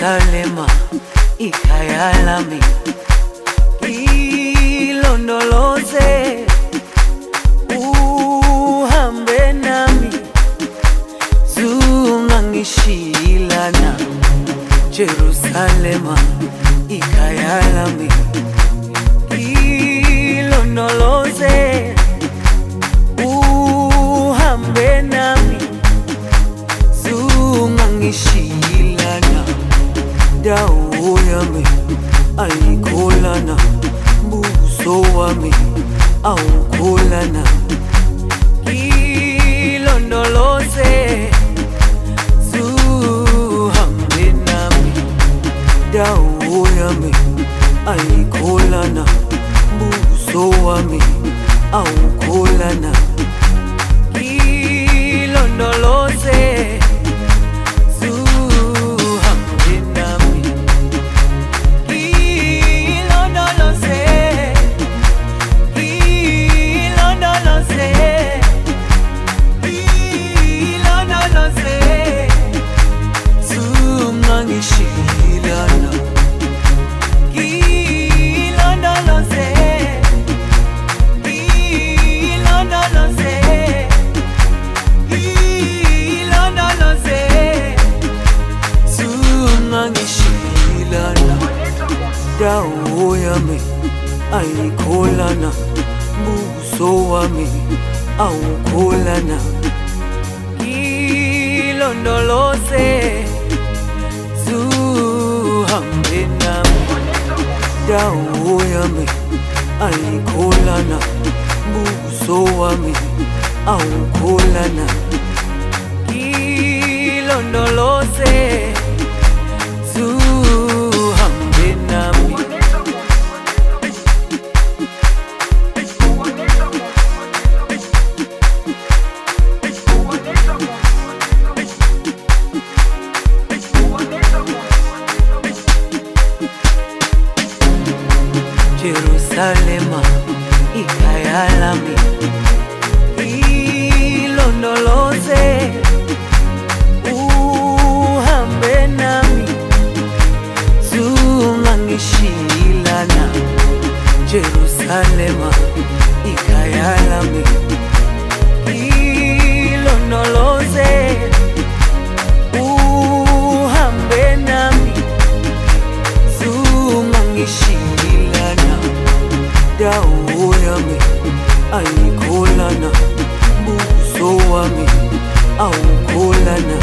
Salema ikayalami ilondoloze uhambe nami zungangishilana Jerusalema ikayalami ilondoloze uhambe nami zungangishilana Dawo yami ayikolana buso wami awukolana ilondoloze zuhambe nami Dawo yami ayikolana buso wami awukolana ilondoloze Ayikolana buso wami awukolana ilondoloze zuhambe nami dawo yami ayikolana buso wami awukolana ilondoloze zuhambe nami Jerusalema ikayalami ilondoloze uhambe nami zungangishilana Jerusalema ikayalami ilondoloze uhambe nami zungangishilana Dawo yami ayikolana buso wami awukolana